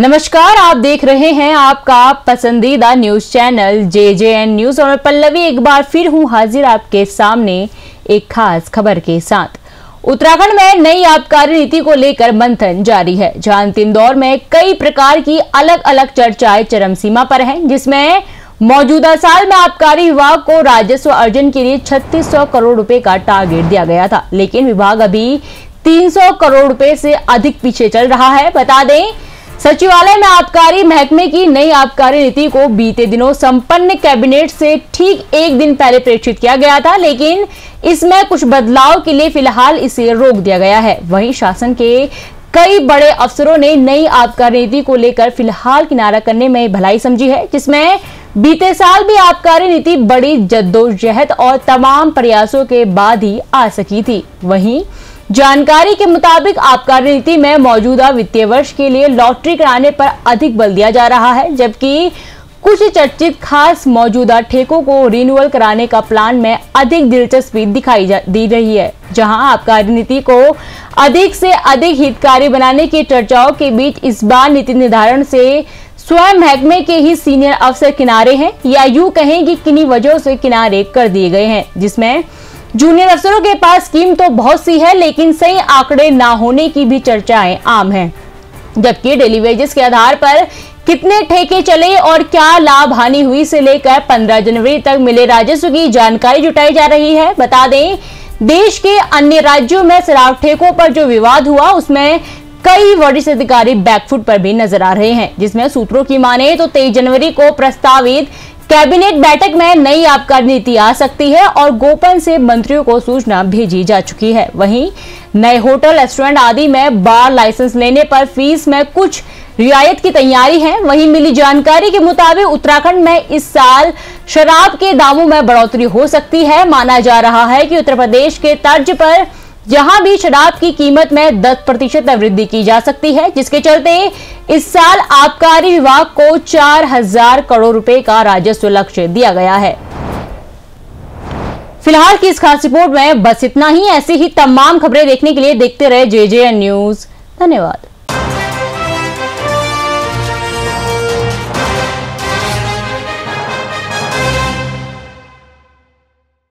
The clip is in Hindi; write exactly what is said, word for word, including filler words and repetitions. नमस्कार, आप देख रहे हैं आपका पसंदीदा न्यूज चैनल जेजेएन न्यूज और मैं पल्लवी एक बार फिर हूं हाजिर आपके सामने एक खास खबर के साथ। उत्तराखंड में नई आबकारी नीति को लेकर मंथन जारी है, जहां अंतिम दौर में कई प्रकार की अलग अलग चर्चाएं चरम सीमा पर हैं, जिसमें मौजूदा साल में आबकारी विभाग को राजस्व अर्जन के लिए छत्तीस सौ करोड़ रुपए का टारगेट दिया गया था, लेकिन विभाग अभी तीन सौ करोड़ रुपए से अधिक पीछे चल रहा है। बता दें, सचिवालय में आबकारी महकमे की नई आबकारी नीति को बीते दिनों संपन्न कैबिनेट से ठीक एक दिन पहले प्रेषित किया गया था, लेकिन इसमें कुछ बदलाव के लिए फिलहाल इसे रोक दिया गया है। वहीं शासन के कई बड़े अफसरों ने नई आबकारी नीति को लेकर फिलहाल किनारा करने में भलाई समझी है, जिसमें बीते साल भी आबकारी नीति बड़ी जद्दोजहद और तमाम प्रयासों के बाद ही आ सकी थी। वहीं जानकारी के मुताबिक आबकारी नीति में मौजूदा वित्तीय वर्ष के लिए लॉटरी कराने पर अधिक बल दिया जा रहा है, जबकि कुछ चर्चित खास मौजूदा ठेकों को रिन्यूअल कराने का प्लान में अधिक दिलचस्पी दिखाई दी रही है। जहां आबकारी नीति को अधिक से अधिक हितकारी बनाने की चर्चाओं के बीच इस बार नीति निर्धारण से स्वयं महकमे के ही सीनियर अफसर किनारे हैं, या यूं कहें कि किन्हीं वजहों से किनारे कर दिए गए हैं, जिसमें जूनियर अफसरों के पास स्कीम तो बहुत सी है, लेकिन सही आंकड़े ना होने की भी चर्चाएं आम हैं, जबकि डेली वेजेस के आधार पर कितने ठेके चले और क्या लाभ हानि हुई से लेकर पंद्रह जनवरी तक मिले राजस्व की जानकारी जुटाई जा रही है। बता दें, देश के अन्य राज्यों में शराब ठेकों पर जो विवाद हुआ, उसमें कई वरिष्ठ अधिकारी बैकफुट पर भी नजर आ रहे हैं, जिसमें सूत्रों की माने तो तेईस जनवरी को प्रस्तावित कैबिनेट बैठक में नई आबकारी नीति आ सकती है और गोपन से मंत्रियों को सूचना भेजी जा चुकी है। वहीं नए होटल, रेस्टोरेंट आदि में बार लाइसेंस लेने पर फीस में कुछ रियायत की तैयारी है। वहीं मिली जानकारी के मुताबिक उत्तराखंड में इस साल शराब के दामों में बढ़ोतरी हो सकती है। माना जा रहा है कि उत्तर प्रदेश के तर्ज पर जहां भी शराब की कीमत में दस प्रतिशत वृद्धि की जा सकती है, जिसके चलते इस साल आबकारी विभाग को चार हजार करोड़ रुपए का राजस्व लक्ष्य दिया गया है। फिलहाल की इस खास रिपोर्ट में बस इतना ही। ऐसी ही तमाम खबरें देखने के लिए देखते रहे जेजेएन न्यूज। धन्यवाद।